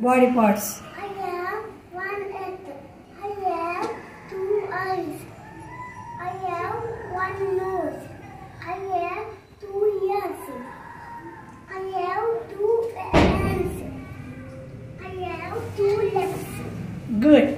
body parts? I have one head. I have two eyes. I have one nose. I have 2 ears. I have 2 hands. I have 2 legs. Good.